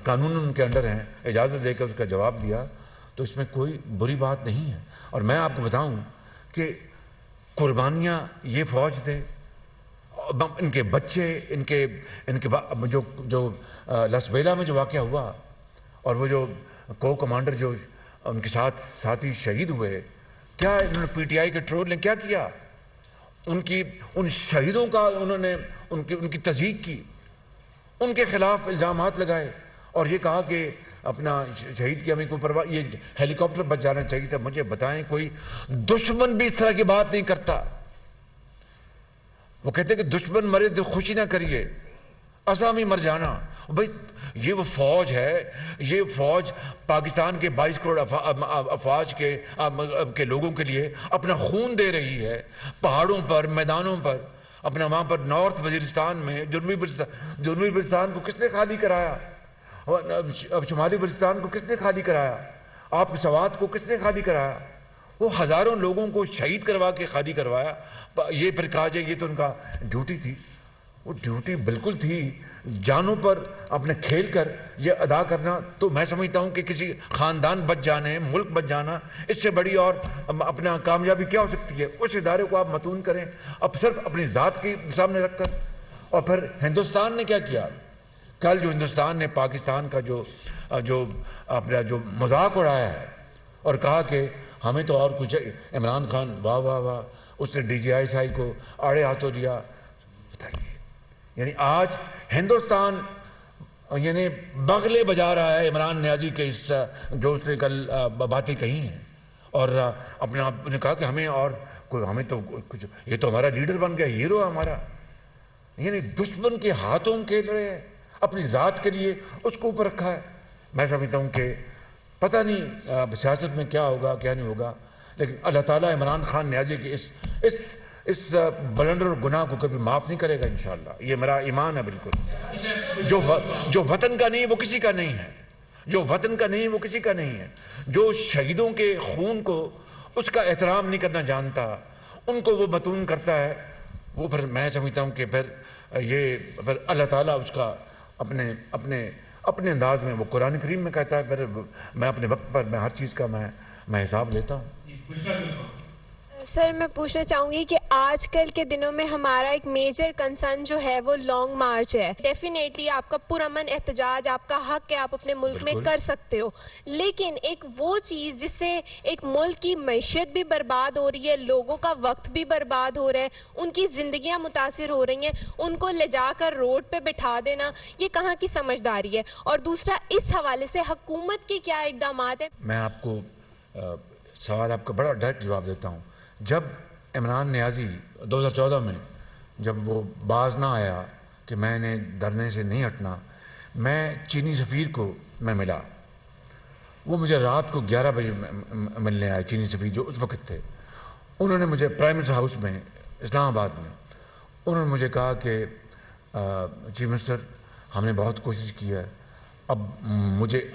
कानून उनके अंडर हैं इजाज़त देकर उसका जवाब दिया तो इसमें कोई बुरी बात नहीं है। और मैं आपको बताऊं कि कुर्बानियाँ ये फ़ौज दे, इनके बच्चे, इनके इनके जो जो लासबेला में जो वाक़या हुआ और वो जो को कमांडर जो उनके साथ साथी शहीद हुए, क्या इन्होंने पीटीआई के ट्रोल ने क्या किया? उनकी उन शहीदों का उन्होंने उनकी तज़हीक की, उनके ख़िलाफ़ इल्ज़ामात लगाए और ये कहा कि अपना शहीद की हमें कोई परवाह, ये हेलीकॉप्टर बच जाना चाहिए था। मुझे बताएं कोई दुश्मन भी इस तरह की बात नहीं करता। वो कहते हैं कि दुश्मन मरे तो खुशी ना करिए, असामी मर जाना। भाई ये वो फौज है, ये फौज पाकिस्तान के 22 करोड़ अफवाज के लोगों के लिए अपना खून दे रही है, पहाड़ों पर, मैदानों पर, अपना वहाँ पर नॉर्थ वजीरिस्तान में, जुनूबी वजीरिस्तान को किसने खाली कराया? अब शुमाली बलूचिस्तान को किसने खाली कराया? आपके सवात को किसने खाली कराया? वो हज़ारों लोगों को शहीद करवा के खाली करवाया। ये फिर कहा जाए ये तो उनका ड्यूटी थी। वो ड्यूटी बिल्कुल थी, जानों पर अपने खेल कर यह अदा करना। तो मैं समझता हूँ कि किसी ख़ानदान बच जाने, मुल्क बच जाना, इससे बड़ी और अपना कामयाबी क्या हो सकती है? उस इदारे को आप मतून करें, अब सिर्फ अपनी ज़ात के सामने रख कर। और फिर हिंदुस्तान ने क्या किया? कल जो हिंदुस्तान ने पाकिस्तान का जो अपना मजाक उड़ाया है और कहा कि हमें तो और कुछ, इमरान खान वाह वाह वाह, उसने डीजीआईएसआई को आड़े हाथों लिया। बताइए, यानी आज हिंदुस्तान यानी बगले बजा रहा है इमरान नियाजी के इस जो उसने कल बातें कही हैं। और अपना आपने कहा कि हमें और कोई, हमें तो कुछ, ये तो हमारा लीडर बन गया, हीरो है हमारा। यानी दुश्मन के हाथों में खेल रहे हैं, अपनी ज़ात के लिए उसको ऊपर रखा है। मैं समझता हूँ कि पता नहीं सियासत में क्या होगा क्या नहीं होगा, लेकिन अल्लाह ताला इमरान खान नियाज़ी के इस बलंडर और गुनाह को कभी माफ़ नहीं करेगा इंशाल्लाह। ये मेरा ईमान है बिल्कुल। जो वतन का नहीं है वो किसी का नहीं है, जो वतन का नहीं है वो किसी का नहीं है, जो शहीदों के खून को उसका एहतराम नहीं करना जानता, उनको वो मतून करता है, वो फिर मैं समझता हूँ कि फिर अल्लाह ताला उसका अपने अपने अपने अंदाज में, वो कुरान करीम में कहता है, मैं अपने वक्त पर मैं हर चीज़ का मैं हिसाब लेता हूँ। सर मैं पूछना चाहूँगी कि आजकल के दिनों में हमारा एक मेजर कंसर्न जो है वो लॉन्ग मार्च है। डेफिनेटली आपका पुरअमन एहतजाज आपका हक है, आप अपने मुल्क में कर सकते हो, लेकिन एक वो चीज़ जिससे एक मुल्क की मैशियत भी बर्बाद हो रही है, लोगों का वक्त भी बर्बाद हो रहा है, उनकी ज़िंदगियाँ मुतासर हो रही हैं, उनको ले जाकर रोड पर बिठा देना, ये कहाँ की समझदारी है? और दूसरा, इस हवाले से हुकूमत के क्या इकदाम हैं? मैं आपको सवाल आपका बड़ा डायरेक्ट जवाब देता हूँ। जब इमरान नियाज़ी 2014 में जब वो बाज ना आया कि मैंने धरने से नहीं हटना, मैं चीनी सफ़ीर को मैं मिला। वो मुझे रात को 11 बजे मिलने आए, चीनी सफ़ीर जो उस वक्त थे। उन्होंने मुझे प्राइम मिनिस्टर हाउस में इस्लामाबाद में उन्होंने मुझे कहा कि चीफ मिनिस्टर हमने बहुत कोशिश की है, अब मुझे